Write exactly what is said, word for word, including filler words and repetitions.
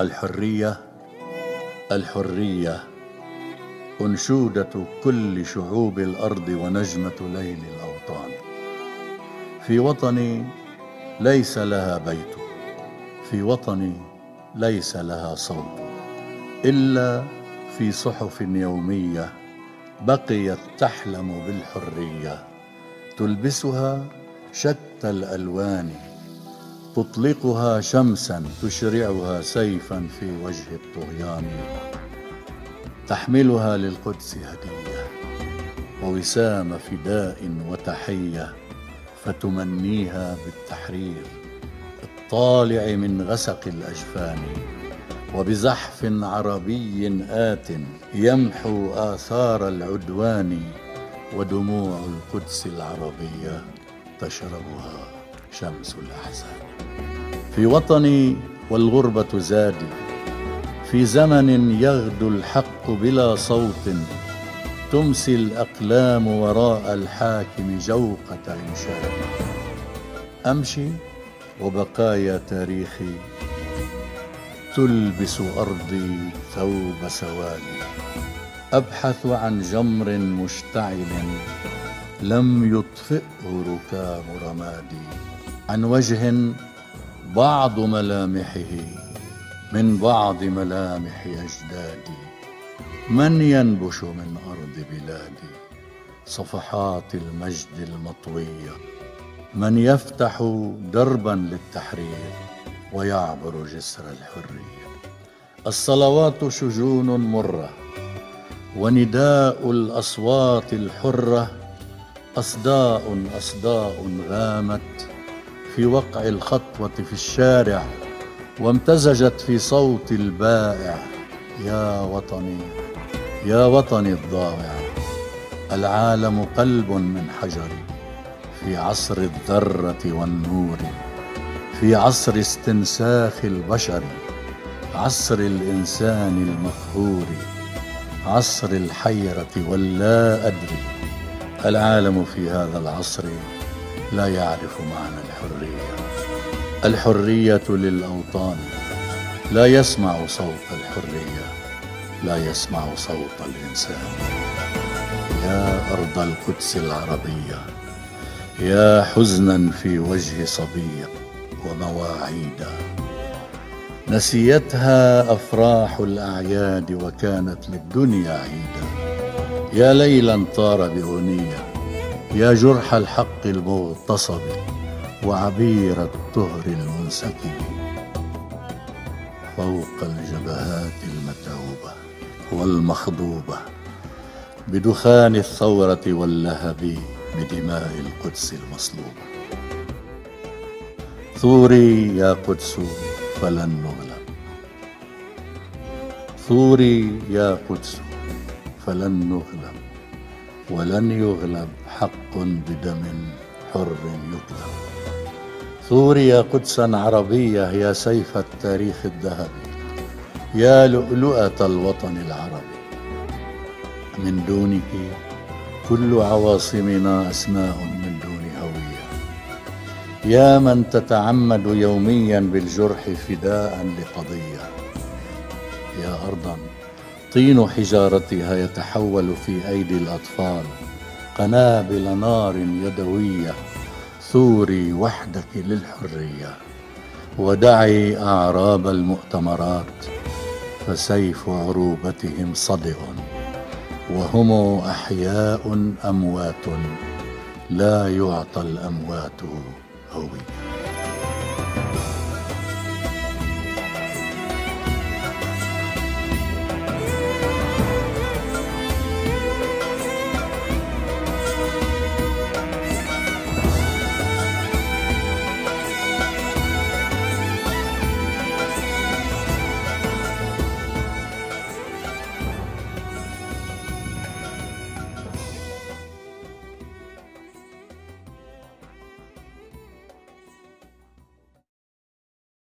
الحرية الحرية أنشودة كل شعوب الأرض ونجمة ليل الأوطان. في وطني ليس لها بيت، في وطني ليس لها صوت، إلا في صحف يومية بقيت تحلم بالحرية، تلبسها شتى الألوان، تطلقها شمسا، تشرعها سيفا في وجه الطغيان، تحملها للقدس هدية ووسام فداء وتحية، فتمنيها بالتحرير الطالع من غسق الأجفان، وبزحف عربي آت يمحو آثار العدوان، ودموع القدس العربية تشربها شمس الأحزان. في وطني والغربة زادي، في زمن يغدو الحق بلا صوت، تمسي الأقلام وراء الحاكم جوقة إنشاد. أمشي وبقايا تاريخي تلبس أرضي ثوب سوادي، أبحث عن جمر مشتعل لم يطفئه ركام رمادي، عن وجه بعض ملامحه من بعض ملامح أجدادي. من ينبش من أرض بلادي صفحات المجد المطوية، من يفتح دربا للتحرير ويعبر جسر الحرية. الصلوات شجون مرة، ونداء الأصوات الحرة أصداء أصداء غامت في وقع الخطوة في الشارع، وامتزجت في صوت البائع. يا وطني يا وطني الضائع، العالم قلب من حجر، في عصر الذرة والنور، في عصر استنساخ البشر، عصر الإنسان المقهور، عصر الحيرة واللا أدري. العالم في هذا العصر لا يعرف معنى الحرية. الحرية للأوطان لا يسمع صوت الحرية، لا يسمع صوت الإنسان. يا أرض القدس العربية، يا حزنا في وجه صبية ومواعيد نسيتها أفراح الأعياد وكانت للدنيا عيدا. يا ليلا طار بأغنية، يا جرح الحق المغتصب وعبير الطهر المنسكب، فوق الجبهات المتعوبة والمخضوبة بدخان الثورة واللهب بدماء القدس المصلوبة. ثوري يا قدس فلن نغلب، ثوري يا قدس فلن نغلب، ولن يغلب حق بدم حر يكتب. ثوري يا قدسا عربية، يا سيف التاريخ الذهبي، يا لؤلؤة الوطن العربي، من دونك كل عواصمنا أسماء من دون هوية. يا من تتعمد يوميا بالجرح فداء لقضية، يا أرضا طين حجارتها يتحول في أيدي الأطفال قنابل نار يدوية. ثوري وحدك للحرية، ودعي أعراب المؤتمرات، فسيف عروبتهم صدع، وهم أحياء أموات لا يعطى الأموات هوية.